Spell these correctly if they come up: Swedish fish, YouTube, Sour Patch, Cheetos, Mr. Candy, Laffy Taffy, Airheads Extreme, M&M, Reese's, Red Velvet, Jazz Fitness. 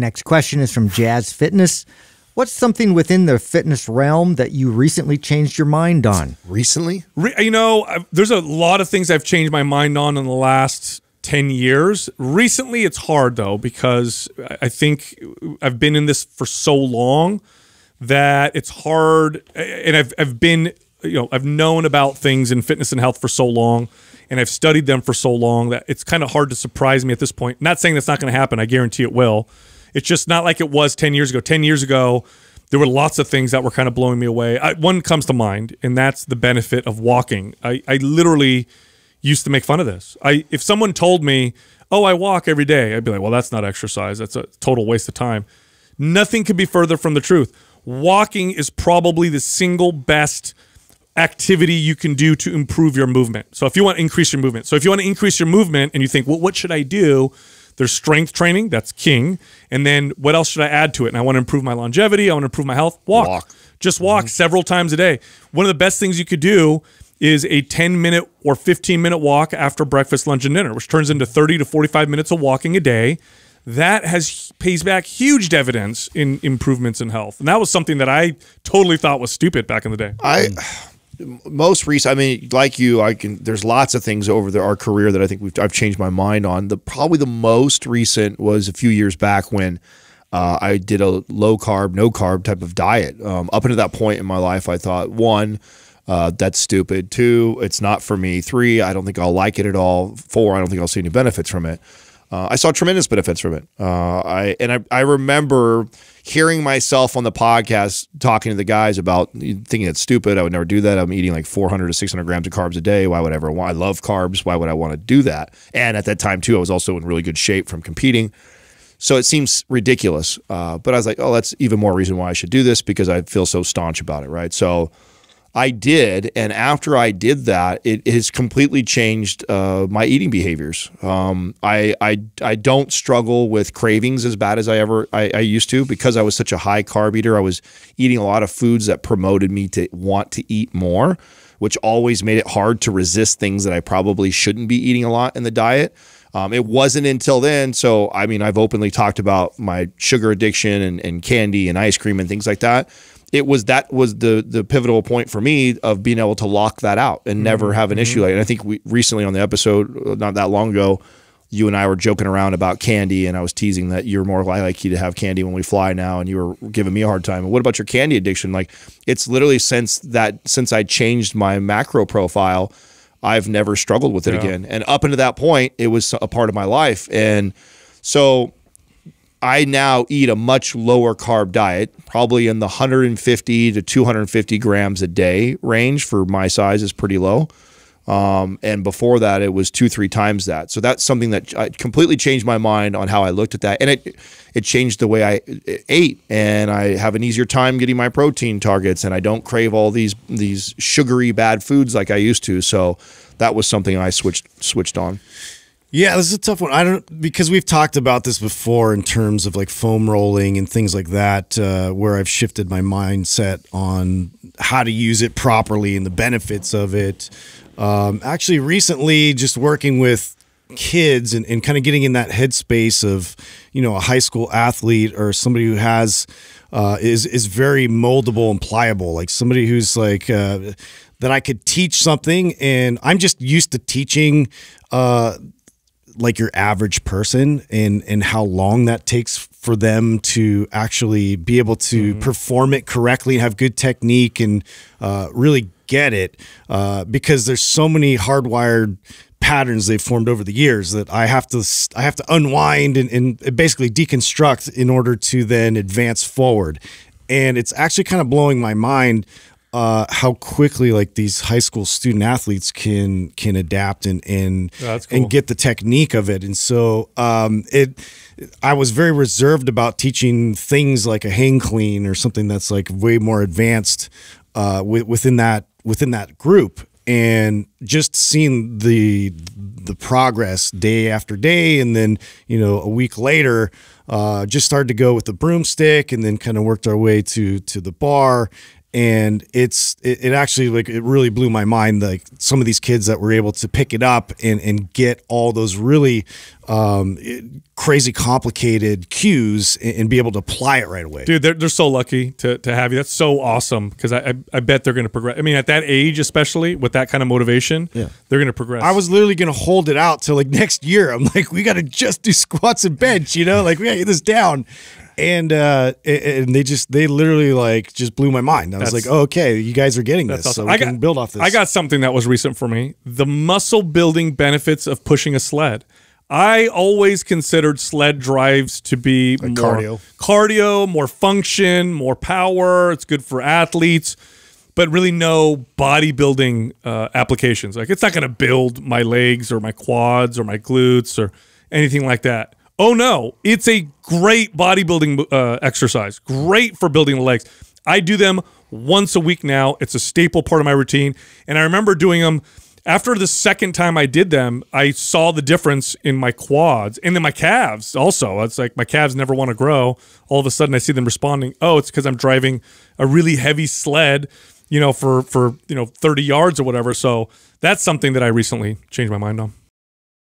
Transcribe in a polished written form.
Next question is from Jazz Fitness. What's something within the fitness realm that you recently changed your mind on? Recently? There's a lot of things I've changed my mind on in the last 10 years. Recently, it's hard, though, because I think I've been in this for so long that it's hard. And I've been, I've known about things in fitness and health for so long, and I've studied them for so long that it's kind of hard to surprise me at this point. Not saying that's not going to happen. I guarantee it will. It's just not like it was 10 years ago. 10 years ago, there were lots of things that were kind of blowing me away. One comes to mind, and that's the benefit of walking. I literally used to make fun of this. If someone told me, oh, I walk every day, I'd be like, well, that's not exercise. That's a total waste of time. Nothing could be further from the truth. Walking is probably the single best activity you can do to improve your movement. So if you want to increase your movement. So if you want to increase your movement and you think, well, what should I do? There's strength training, that's king. And then what else should I add to it? And I want to improve my longevity, I want to improve my health. Walk. Just walk several times a day. One of the best things you could do is a 10-minute or 15-minute walk after breakfast, lunch, and dinner, which turns into 30 to 45 minutes of walking a day. That pays back huge dividends in improvements in health. And that was something that I totally thought was stupid back in the day. Most recent, like you, there's lots of things over our career that I think I've changed my mind on. Probably the most recent was a few years back when I did a low carb, no carb type of diet. Up until that point in my life, I thought, one, that's stupid. Two, it's not for me. Three, I don't think I'll like it at all. Four, I don't think I'll see any benefits from it. I saw tremendous benefits from it. I remember hearing myself on the podcast talking to the guys about thinking that's stupid. I would never do that. I'm eating like 400 to 600 grams of carbs a day. Why would I ever want? I love carbs. Why would I want to do that? And at that time, too, I was also in really good shape from competing. So it seems ridiculous. But I was like, oh, that's even more reason why I should do this because I feel so staunch about it, right? So I did, and after I did that, it has completely changed my eating behaviors. I don't struggle with cravings as bad as I used to because I was such a high carb eater. I was eating a lot of foods that promoted me to want to eat more, which always made it hard to resist things that I probably shouldn't be eating a lot in the diet. It wasn't until then. So, I've openly talked about my sugar addiction and candy and ice cream and things like that. That was the pivotal point for me of being able to lock that out and never have an issue. And I think we recently on the episode, not that long ago, you and I were joking around about candy, and I was teasing that you're more likely to have candy when we fly now, and you were giving me a hard time. And what about your candy addiction? Like, it's literally since I changed my macro profile, I've never struggled with it again. And up until that point, it was a part of my life, and so I now eat a much lower carb diet, probably in the 150 to 250 grams a day range for my size is pretty low. And before that, it was 2-3 times that. So that's something that completely changed my mind on how I looked at that. And it changed the way I ate, and I have an easier time getting my protein targets, and I don't crave all these sugary bad foods like I used to. So that was something I switched on. Yeah, this is a tough one. Because we've talked about this before in terms of like foam rolling and things like that, where I've shifted my mindset on how to use it properly and the benefits of it. Actually, recently, just working with kids and kind of getting in that headspace of, a high school athlete or somebody who has is very moldable and pliable, like somebody who's like that I could teach something, and I'm just used to teaching. Like your average person and how long that takes for them to actually be able to perform it correctly and have good technique and really get it because there's so many hardwired patterns they've formed over the years that I have to unwind and basically deconstruct in order to then advance forward. And it's actually kind of blowing my mind how quickly like these high school student athletes can adapt and and get the technique of it. And so I was very reserved about teaching things like a hang clean or something that's like way more advanced within that group. And just seeing the progress day after day, and then a week later, just started to go with the broomstick, and then kind of worked our way to the bar. And it actually, like, it really blew my mind, like some of these kids that were able to pick it up and get all those really crazy complicated cues and be able to apply it right away. Dude, they're so lucky to have you. That's so awesome, because I bet they're going to progress. I mean, at that age, especially with that kind of motivation, yeah, they're going to progress. I was literally going to hold it out till like next year. I'm like, we got to just do squats and bench, you know, like we got to get this down. And they literally like just blew my mind. I was like, oh, okay, you guys are getting this, awesome. So we can build off this. I got something that was recent for me: the muscle building benefits of pushing a sled. I always considered sled drives to be like more cardio, more function, more power. It's good for athletes, but really no bodybuilding applications. Like, it's not going to build my legs or my quads or my glutes or anything like that. Oh, no, it's a great bodybuilding exercise, great for building the legs. I do them once a week now. It's a staple part of my routine, and I remember doing them. After the second time I did them, I saw the difference in my quads and then my calves also. It's like my calves never want to grow. All of a sudden, I see them responding. Oh, it's because I'm driving a really heavy sled, you know, for 30 yards or whatever. So that's something that I recently changed my mind on.